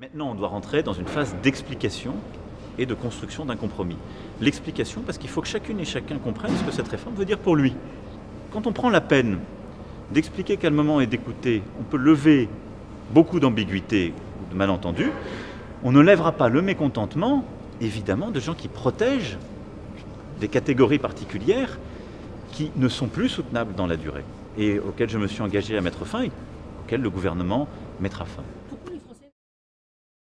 Maintenant, on doit rentrer dans une phase d'explication et de construction d'un compromis. L'explication, parce qu'il faut que chacune et chacun comprenne ce que cette réforme veut dire pour lui. Quand on prend la peine d'expliquer calmement et d'écouter, on peut lever beaucoup d'ambiguïtés ou de malentendus. On ne lèvera pas le mécontentement, évidemment, de gens qui protègent des catégories particulières qui ne sont plus soutenables dans la durée et auxquelles je me suis engagé à mettre fin et auxquelles le gouvernement mettra fin.